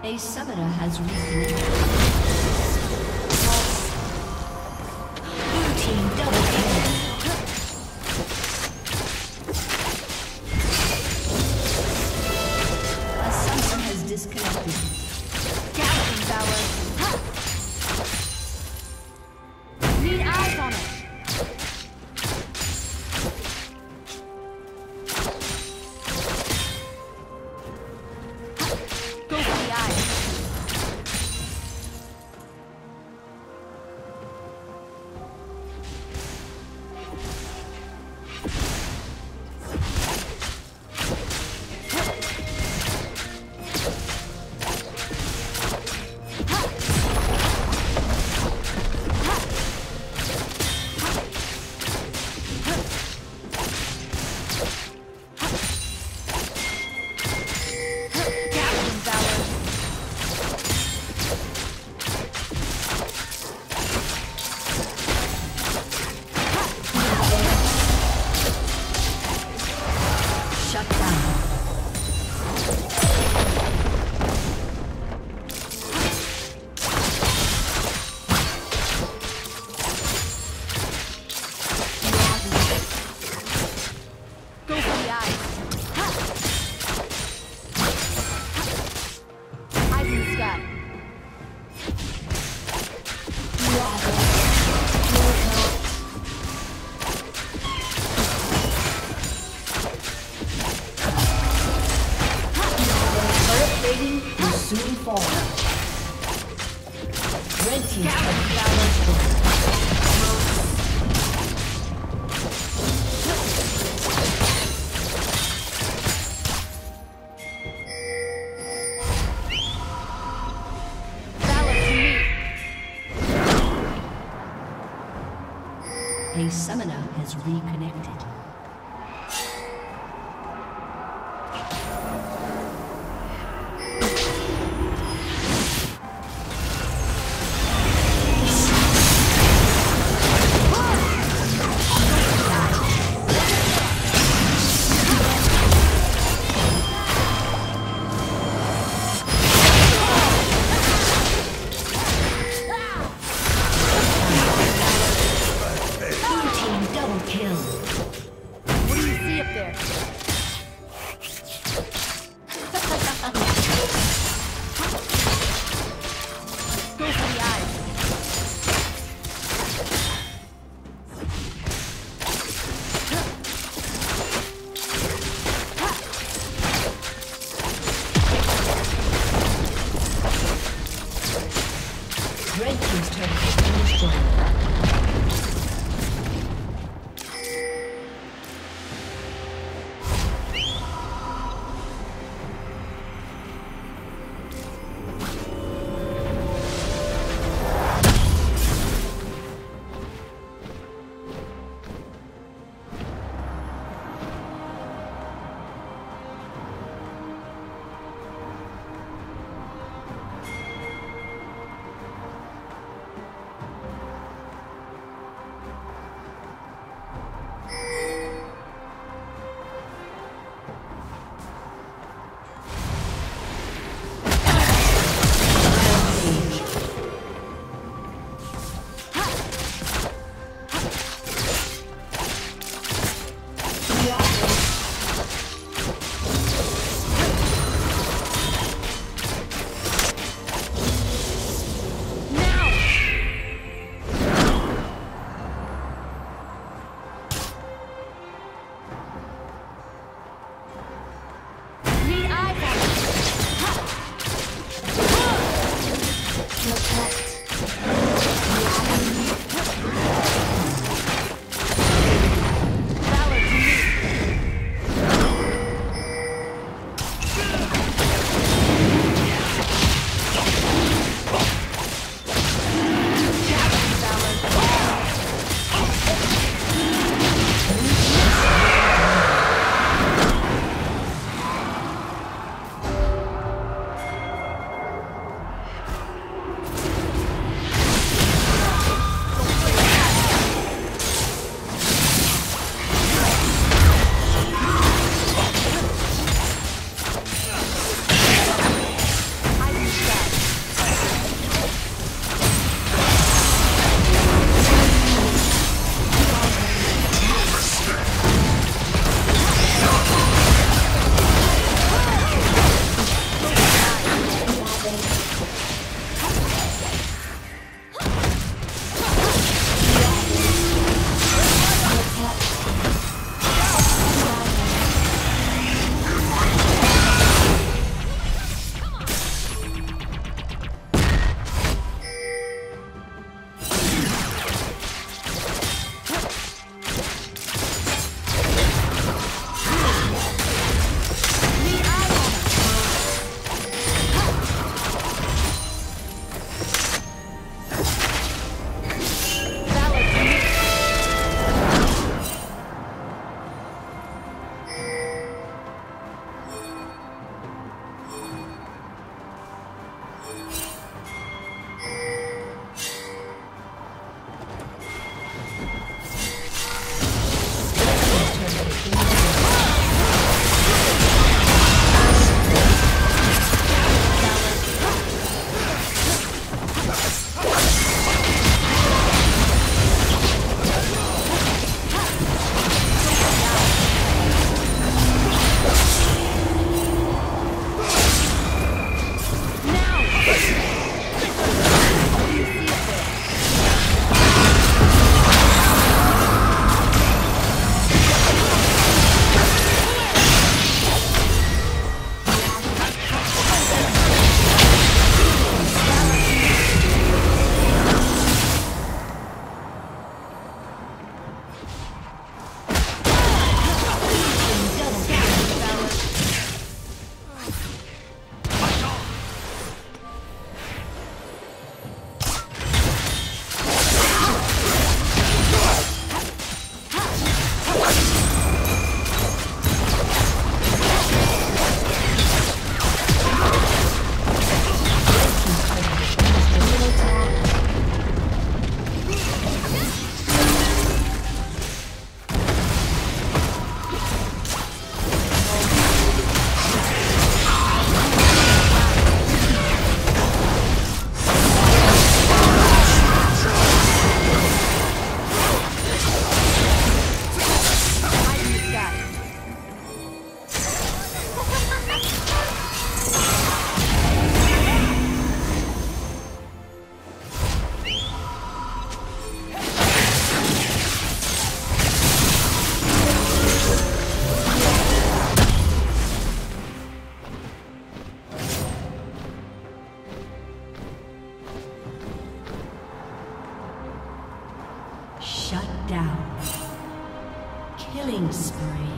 A summoner has reconnected. Blue team double. A summoner has reconnected. Double kill. Shut down. Killing spree.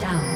down.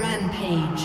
Rampage.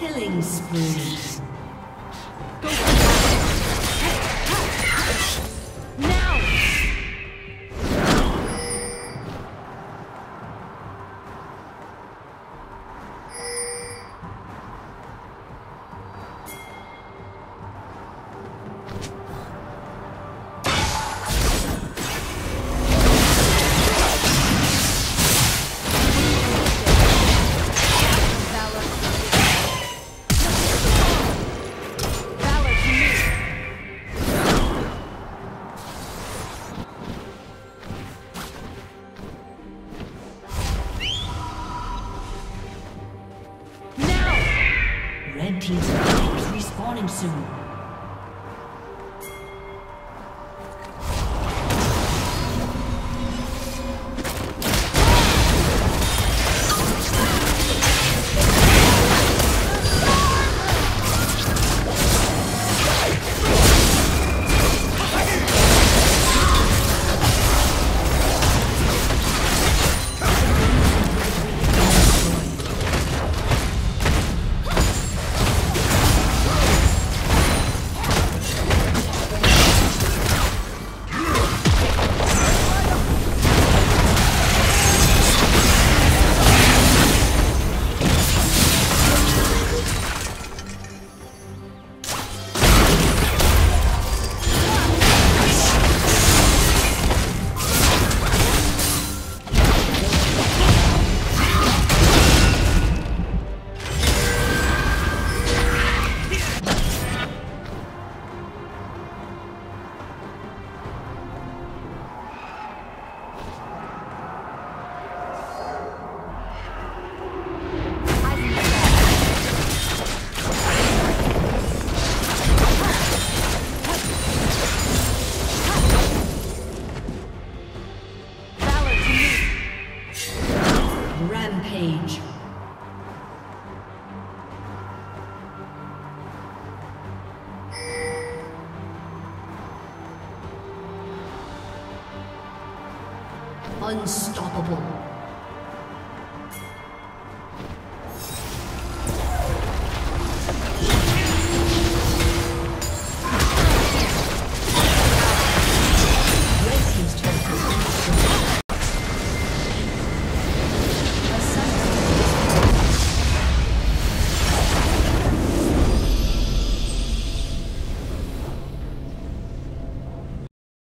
Killing spree. Respawning soon. Rampage. Unstoppable.